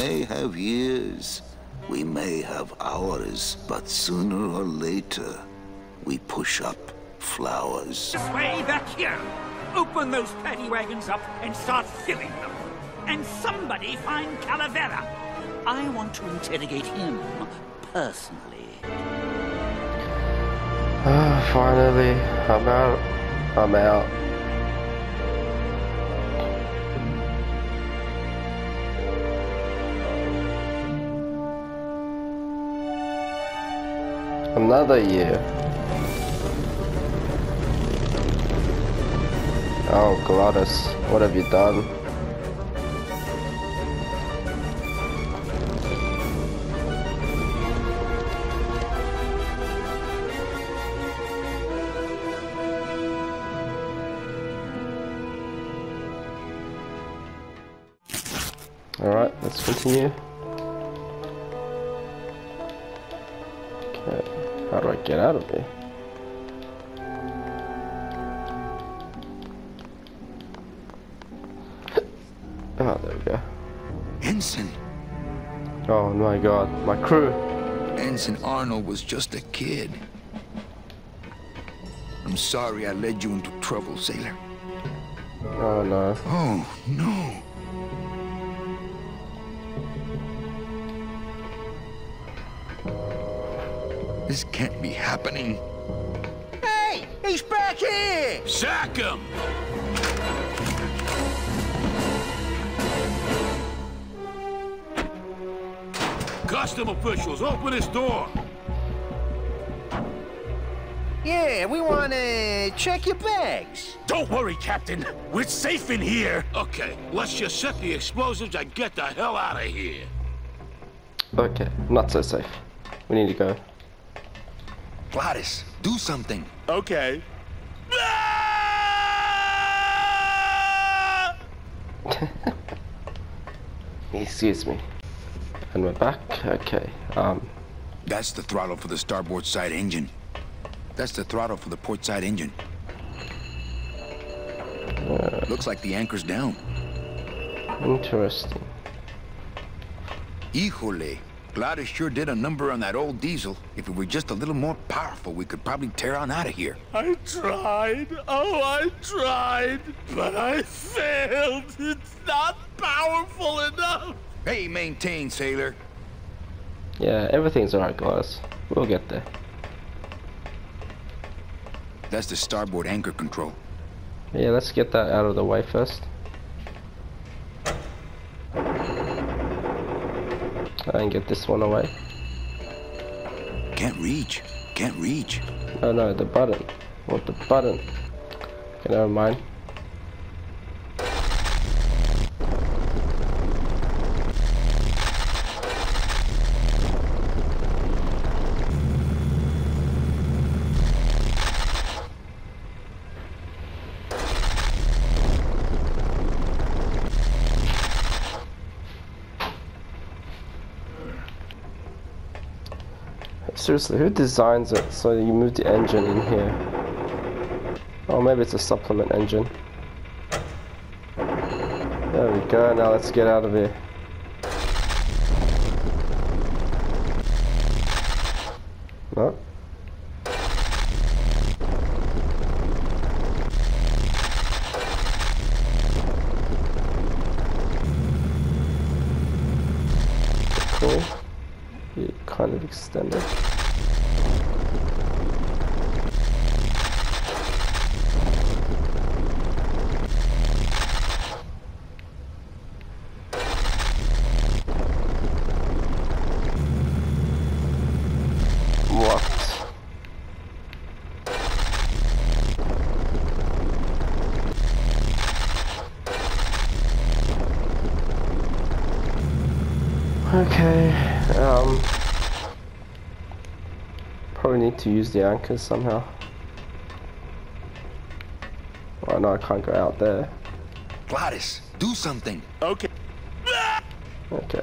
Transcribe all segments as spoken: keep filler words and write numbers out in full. may have years, we may have hours, but sooner or later, we push up flowers. This way, back here! Open those paddy wagons up and start filling them. And somebody find Calavera. I want to interrogate him personally. Uh, finally, I'm out. I'm out. Another year. Oh, Gladys, what have you done? Alright, let's continue. Okay, how do I get out of here? Oh, there we go. Ensign! Oh my god, my crew! Ensign Arnold was just a kid. I'm sorry I led you into trouble, sailor. Oh no. Oh no! This can't be happening. Hey! He's back here! Sack him! Custom officials, open this door! Yeah, we want to check your bags. Don't worry, Captain. We're safe in here. Okay, let's just set the explosives and get the hell out of here. Okay, not so safe. We need to go. Gladys, do something. Okay. Excuse me. And we're back. Okay. Um. That's the throttle for the starboard side engine. That's the throttle for the port side engine. Uh, Looks like the anchor's down. Interesting. Híjole. Gladys sure did a number on that old diesel. If it were just a little more powerful, we could probably tear on out of here. I tried. Oh, I tried. But I failed. It's not powerful enough. Hey, maintain, sailor. Yeah, everything's all right, Gladys. We'll get there. That's the starboard anchor control. Yeah, let's get that out of the way first. And get this one away. Can't reach. Can't reach. Oh no, the button. What the button? Okay, never mind. Seriously, who designs it so you move the engine in here? Oh, maybe it's a supplement engine. There we go, now let's get out of here. No? Cool. You kind of extend it. Okay, um, probably need to use the anchors somehow. Oh no, I can't go out there. Gladys, do something. Okay. Okay.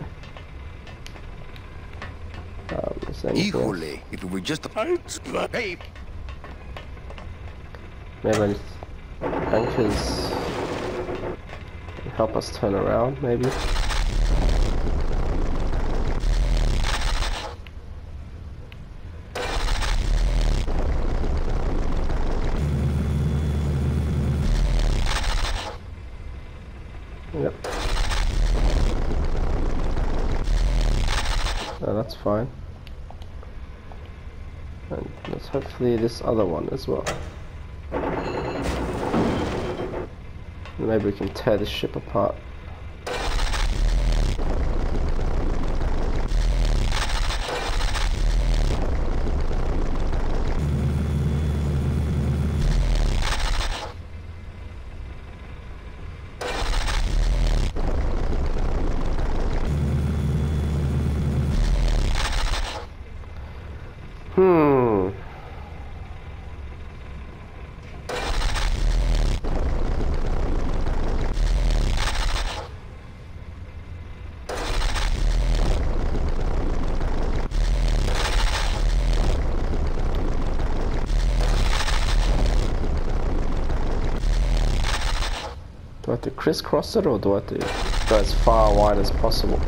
Um, is there anything? If it were just a hey. Maybe anchors help us turn around, maybe. that's fine. And let's hopefully this other one as well. Maybe we can tear this ship apart. Do I have to crisscross it, or do I have to go as far wide as possible?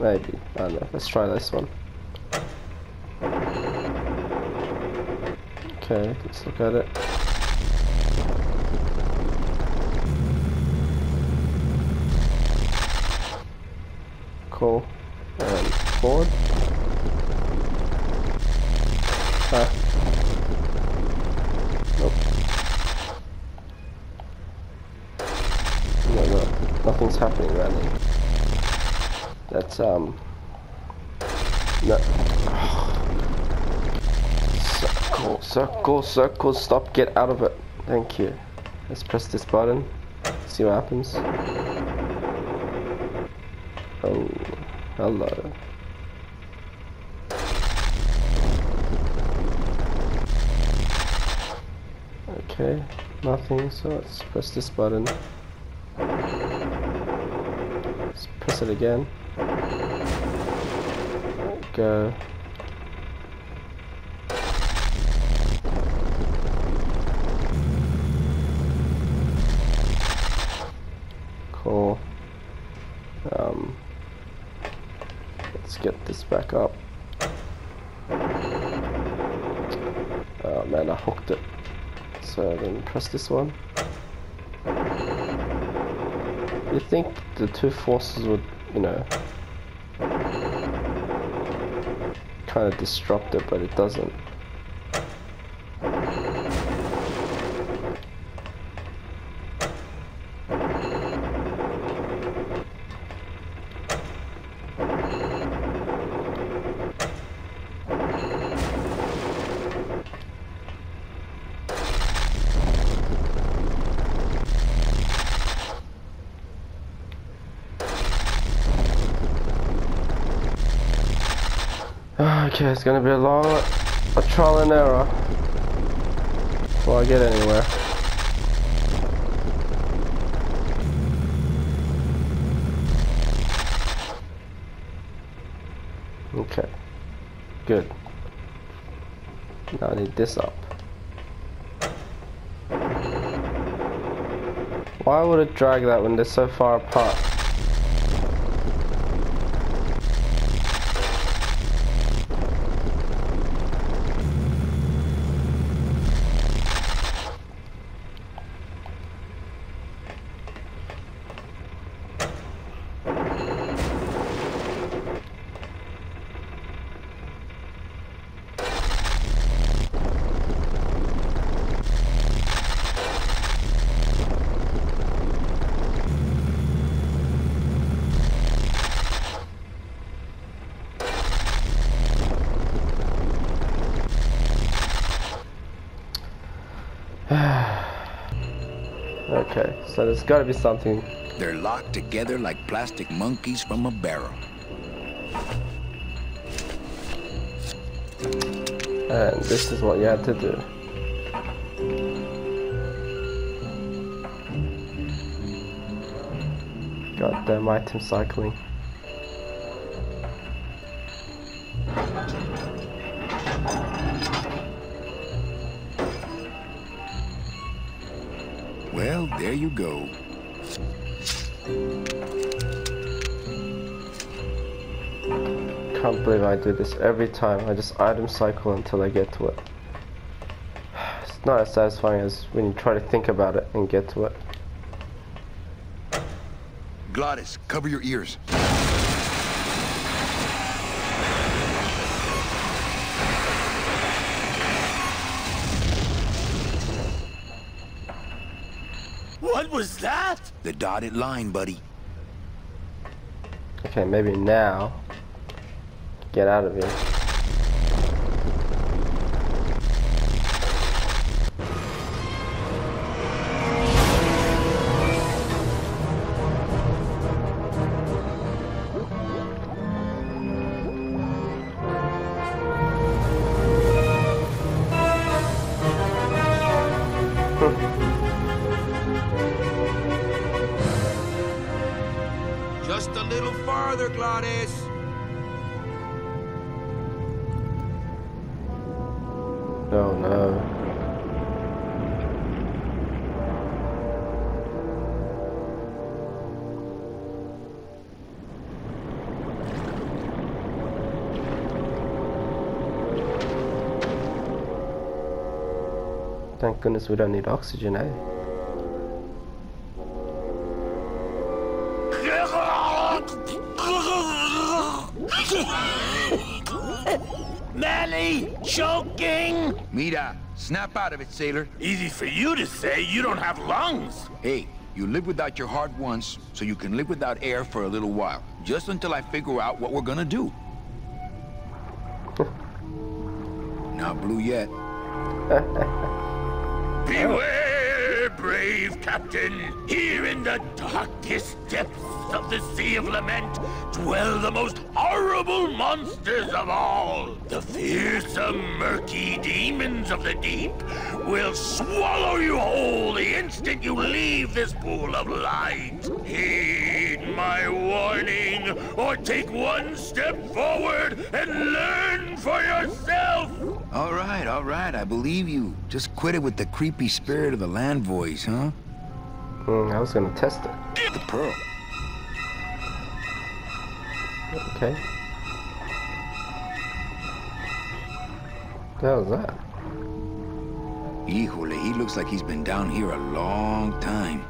Maybe. I don't know. Let's try this one. Okay, let's look at it. Cool. And forward. Ah. Nothing's happening around here. That's um no. Circle, circle, circle, stop, get out of it. Thank you. Let's press this button. See what happens. Oh, hello. Okay, nothing, so let's press this button. Let's press it again. Go. Cool. Um, let's get this back up. Oh man, I hooked it. So then press this one. You think the two forces would, you know, kind of disrupt it, but it doesn't. Okay, it's gonna be a long a trial and error before I get anywhere. Okay, good. Now I need this up. Why would it drag that when they're so far apart? Okay, so there's gotta be something. They're locked together like plastic monkeys from a barrel. And this is what you have to do. Goddamn item cycling. Well, there you go. Can't believe I do this every time. I just item cycle until I get to it. It's not as satisfying as when you try to think about it and get to it. Gladys, cover your ears. What was that? The dotted line, buddy. Okay, maybe now. Get out of here. Just a little farther, Gladys. Oh no. Thank goodness we don't need oxygen, eh? Manny, choking! Mira, snap out of it, sailor. Easy for you to say, you don't have lungs. Hey, you live without your heart once, so you can live without air for a little while. Just until I figure out what we're gonna do. Not blue yet. Beware, brave captain. Here in the darkest depths of the Sea of Lament dwell the most horrible monsters of all. The fearsome, murky demons of the deep will swallow you whole the instant you leave this pool of light. Heed my warning, or take one step forward and learn for yourself. All right, all right, I believe you. Just quit it with the creepy spirit of the land voice, huh? Mm, I was gonna test it. The pearl. Okay. What the hell is that? Híjole, he looks like he's been down here a long time.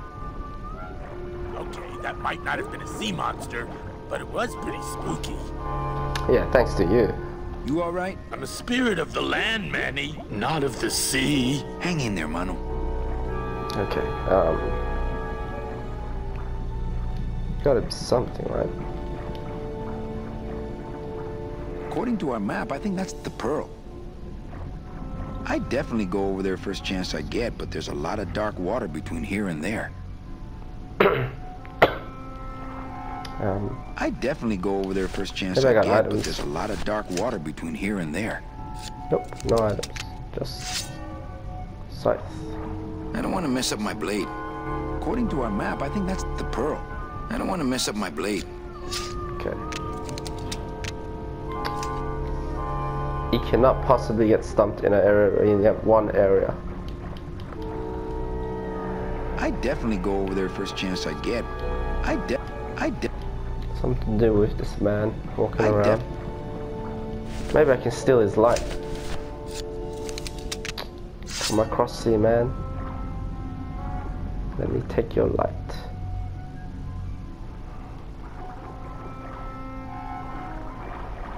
Okay, that might not have been a sea monster, but it was pretty spooky. Yeah, thanks to you. You all right? I'm a spirit of the land, Manny, not of the sea. Hang in there, mano. Okay, um... gotta be something, right? According to our map, I think that's the pearl. I definitely go over there first chance I get, but there's a lot of dark water between here and there. um, I definitely go over there first chance I, I get, items. but there's a lot of dark water between here and there. Nope, no items. Just scythe. I don't want to mess up my blade. According to our map, I think that's the pearl. I don't want to mess up my blade. Okay. You cannot possibly get stumped in an area where you have one area. I definitely go over there first chance I get. I de I de Something to do with this man walking I around. Maybe I can steal his light. Come across here, man. Let me take your light.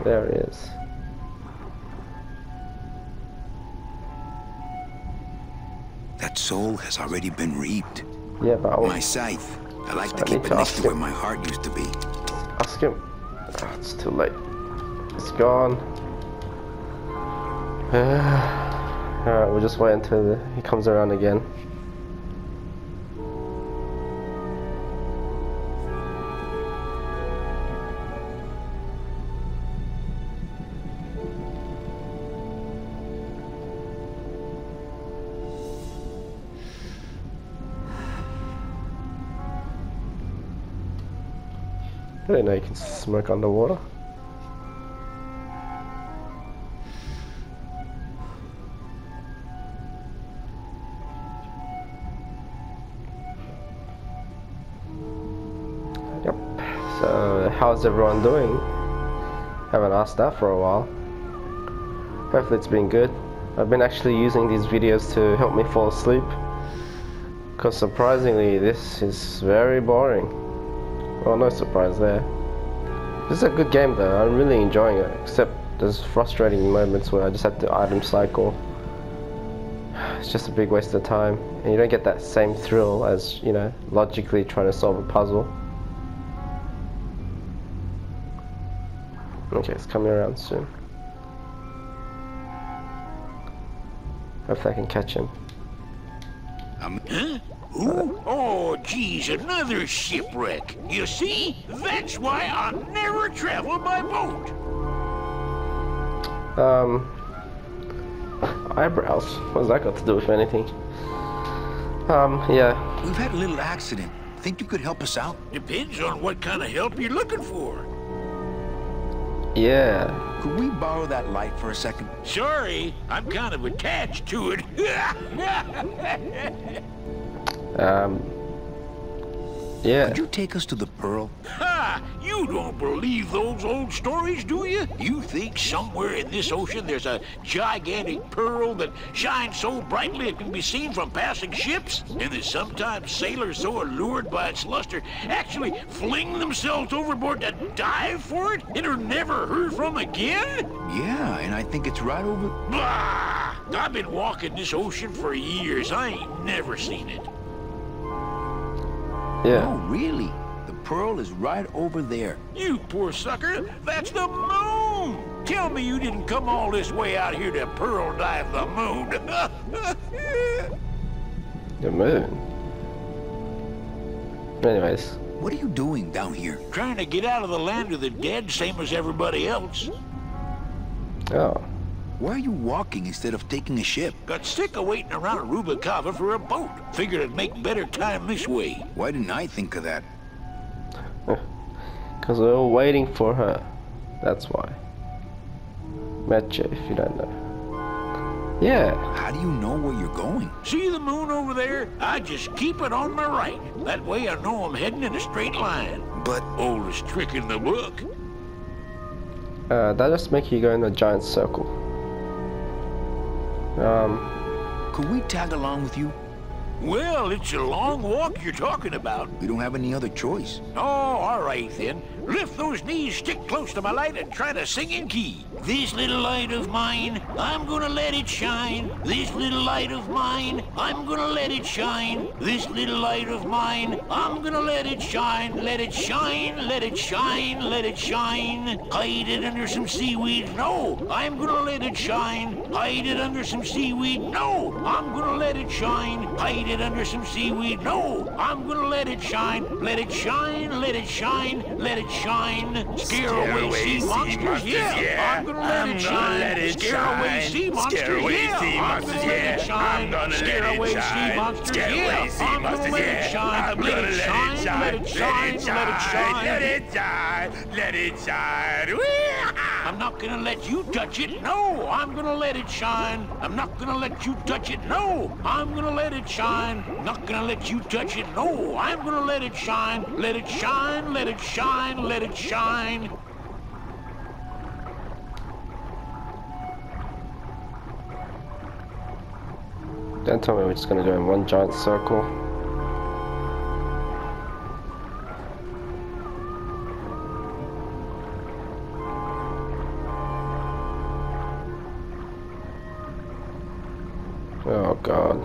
There it is. Soul has already been reaped. Yeah, but I'll... my scythe. I like to I keep it to next to where my heart used to be. Ask him. Oh, it's too late. It's gone. Uh, all right, we'll just wait until the, he comes around again. I didn't know you can smoke underwater. Yep. So, how's everyone doing? Haven't asked that for a while. Hopefully it's been good. I've been actually using these videos to help me fall asleep, because surprisingly this is very boring. Well, no surprise there. This is a good game though, I'm really enjoying it, except there's frustrating moments where I just have to item cycle. It's just a big waste of time, and you don't get that same thrill as, you know, logically trying to solve a puzzle. Okay, it's coming around soon. Hopefully I can catch him. Um, huh? Ooh, oh, geez, another shipwreck. You see? That's why I never travel by boat. Um... Eyebrows? What's that got to do with anything? Um, yeah. We've had a little accident. Think you could help us out? Depends on what kind of help you're looking for. Yeah. Could we borrow that light for a second? Sorry, I'm kind of attached to it. um. Yeah. Could you take us to the Pearl? Ha! You don't believe those old stories, do you? You think somewhere in this ocean there's a gigantic pearl that shines so brightly it can be seen from passing ships? And that sometimes sailors so allured by its luster actually fling themselves overboard to dive for it and are never heard from again? Yeah, and I think it's right over... Bah! I've been walking this ocean for years. I ain't never seen it. Yeah. Oh, really? The Pearl is right over there. You poor sucker! That's the moon! Tell me you didn't come all this way out here to pearl dive the moon. The moon? Anyways. What are you doing down here? Trying to get out of the land of the dead, same as everybody else. Oh. Why are you walking instead of taking a ship? Got sick of waiting around Rubacava for a boat. Figured I'd make better time this way. Why didn't I think of that? Because we're all waiting for her. That's why. Meche, if you don't know. Yeah. How do you know where you're going? See the moon over there? I just keep it on my right. That way I know I'm heading in a straight line. But oldest trick in the book. Uh, that just make you go in a giant circle. Um, Could we tag along with you? Well, it's a long walk you're talking about. We don't have any other choice. Oh, all right then. Lift those knees, stick close to my light, and try to sing in key. This little light of mine, I'm gonna let it shine. This little light of mine, I'm gonna let it shine. This little light of mine, I'm gonna let it shine. Let it shine, let it shine, let it shine. Hide it under some seaweed, no. I'm gonna let it shine. Hide it under some seaweed, no. I'm gonna let it shine. Hide it under some seaweed, no. I'm gonna let it shine. Let it shine, let it shine, let it shine. Shine, scare, scare away, away sea, sea monsters, monsters yeah. yeah, I'm gonna let I'm it shine, let it scare shine. away sea monsters, scare away yeah, sea I'm gonna yeah. let it shine, I'm gonna scare let away it shine. sea monsters, scare yeah, away sea I'm monsters, gonna yeah. I'm gonna let it shine, let it shine, let it shine, let it shine, let it shine, let it shine. I'm not gonna let you touch it, no, I'm gonna let it shine. I'm not gonna let you touch it, no, I'm gonna let it shine. I'm not gonna let you touch it, no, I'm gonna let it shine. Let it shine, let it shine, let it shine. Don't tell me we're just gonna go in one giant circle. Oh God.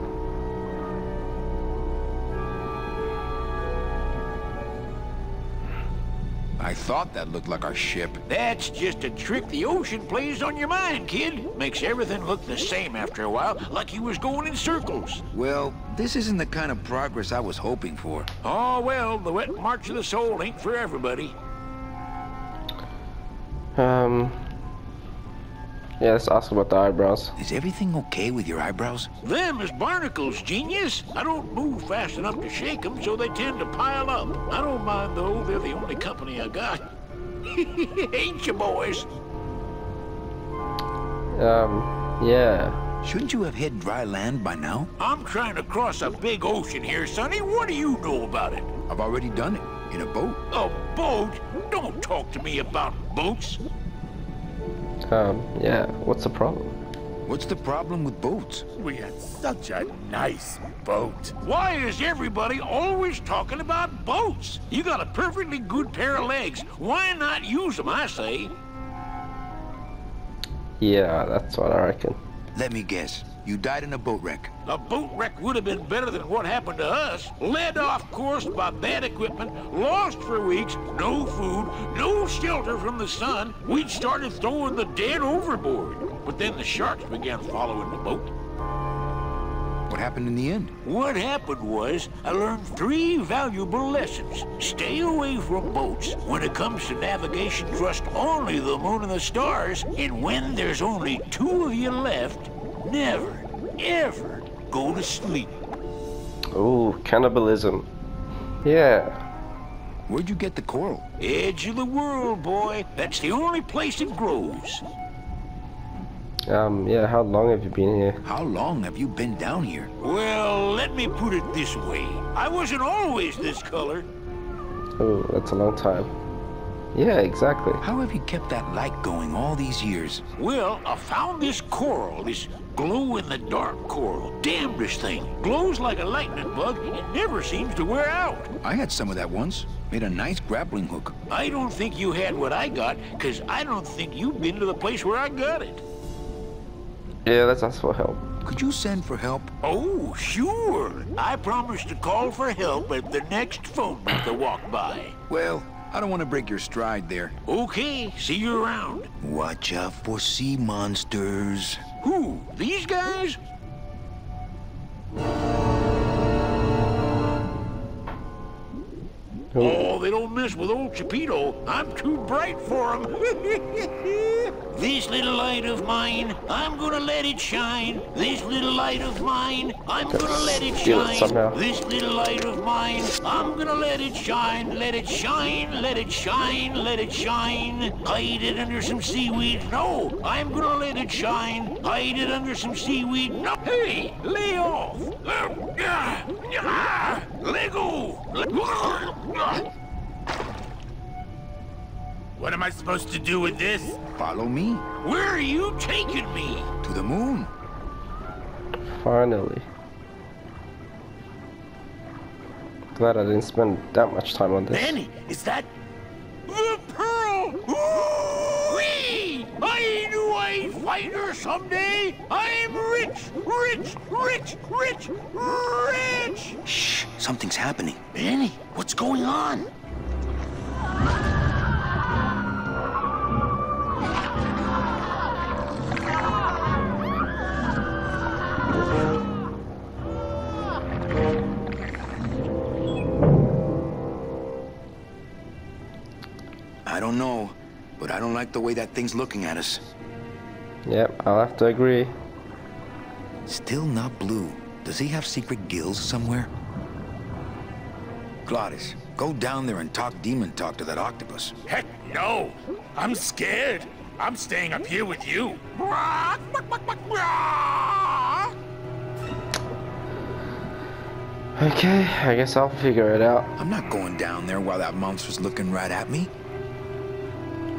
I thought that looked like our ship. That's just a trick the ocean plays on your mind, kid. Makes everything look the same after a while, like you was going in circles. Well, this isn't the kind of progress I was hoping for. Oh, well, the wet march of the soul ain't for everybody. Um... Yeah, let's ask about the eyebrows. Is everything okay with your eyebrows? Them is barnacles, genius. I don't move fast enough to shake them, so they tend to pile up. I don't mind, though. They're the only company I got. Ain't you, boys? Um, yeah. Shouldn't you have hit dry land by now? I'm trying to cross a big ocean here, Sonny. What do you know about it? I've already done it. In a boat. A boat? Don't talk to me about boats. Um, yeah, what's the problem? What's the problem with boats? We had such a nice boat. Why is everybody always talking about boats? You got a perfectly good pair of legs. Why not use them, I say? Yeah, that's what I reckon. Let me guess. You died in a boat wreck. A boat wreck would have been better than what happened to us. Led off course by bad equipment, lost for weeks, no food, no shelter from the sun. We'd started throwing the dead overboard. But then the sharks began following the boat. What happened in the end? What happened was, I learned three valuable lessons. Stay away from boats. When it comes to navigation, trust only the moon and the stars. And when there's only two of you left, never, ever go to sleep. Oh, cannibalism. Yeah. Where'd you get the coral? Edge of the world, boy. That's the only place it grows. Um, yeah, how long have you been here? How long have you been down here? Well, let me put it this way. I wasn't always this color. Oh, that's a long time. Yeah, exactly. How have you kept that light going all these years? Well, I found this coral, this glow-in-the-dark coral. Damnedest thing. Glows like a lightning bug and never seems to wear out. I had some of that once. Made a nice grappling hook. I don't think you had what I got, because I don't think you've been to the place where I got it. Yeah, let's ask for help. Could you send for help? Oh, sure. I promise to call for help at the next phone booth I walk by. Well, I don't want to break your stride there. Okay, see you around. Watch out for sea monsters. Who? These guys? Oh, they don't mess with old Chepito. I'm too bright for him. This little light of mine, I'm gonna let it shine. This little light of mine, I'm gonna let it shine. This little light of mine, I'm gonna let it shine. Let it shine, let it shine, let it shine. Hide it under some seaweed. No, I'm gonna let it shine. Hide it under some seaweed. No. Hey, lay off. Let go. What am I supposed to do with this? Follow me. Where are you taking me? To the moon. Finally. Glad I didn't spend that much time on this. Benny, is that the pearl? Whee! I knew I'd find her someday. I'm rich, rich, rich, rich, rich. Shh, something's happening. Benny, what's going on? I don't know, but I don't like the way that thing's looking at us. Yep, I'll have to agree. Still not blue. Does he have secret gills somewhere? Gladys, go down there and talk demon talk to that octopus. Heck no! I'm scared. I'm staying up here with you. Okay, I guess I'll figure it out. I'm not going down there while that monster's looking right at me.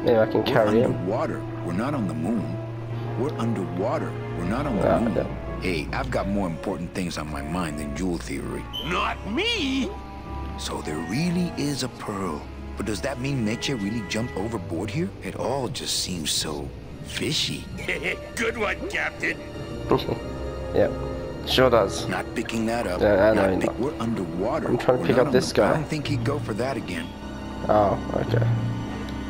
Yeah, I can carry him. We're underwater. We're not on the moon. We're underwater. We're not on the moon. Hey, I've got more important things on my mind than jewel theory. Not me! So there really is a pearl. But does that mean Meche really jumped overboard here? It all just seems so fishy. Good one, Captain. Yeah, sure does. Not picking that up. Yeah, I know. Not we're underwater. I'm trying to we're pick up this guy. I don't think he'd go for that again. Oh, okay.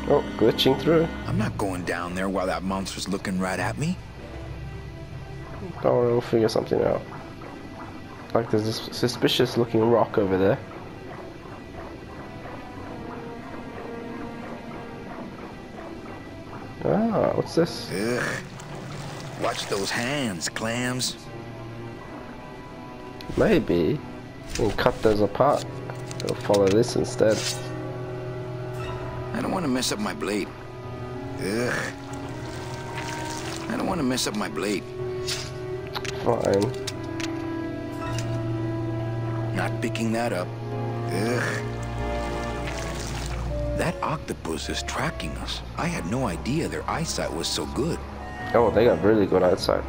Oh, glitching through. I'm not going down there while that monster's looking right at me. Oh, we'll figure something out. Like there's this suspicious looking rock over there. Ah, what's this? Ugh. Watch those hands, clams. Maybe we'll cut those apart. We'll follow this instead. I don't want to mess up my blade. Ugh. I don't want to mess up my blade. Fine. Not picking that up. Ugh. That octopus is tracking us. I had no idea their eyesight was so good. Oh, they got really good eyesight.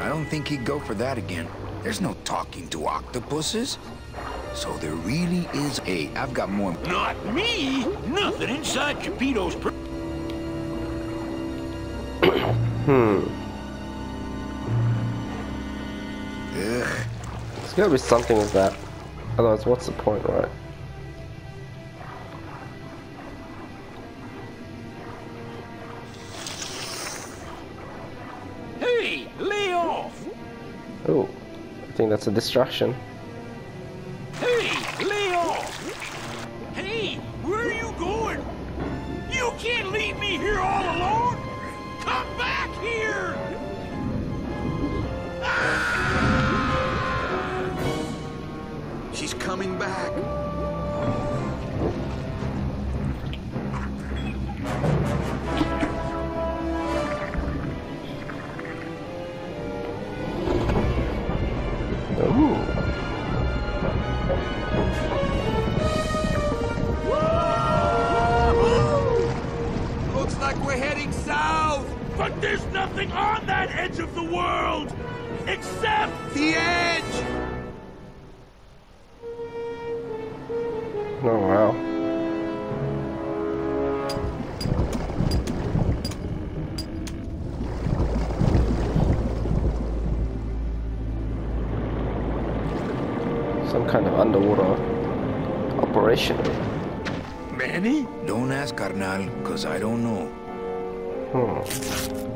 I don't think he'd go for that again. There's no talking to octopuses. So there really is a... Hey, I've got more... Not me! Nothing inside Chepito's... hmm. Ugh. There's gotta be something with that. Otherwise, what's the point, right? Hey, lay off! Oh, I think that's a distraction. Hey, lay off! Hey, where are you going? You can't leave me here all alone! Come back here! Ah! She's coming back. On that edge of the world, except the edge. Oh wow! Some kind of underwater operation. Benny? Don't ask, carnal, cause I don't know. Hmm.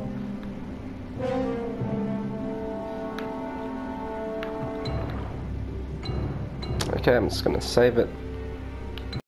Okay, I'm just gonna save it.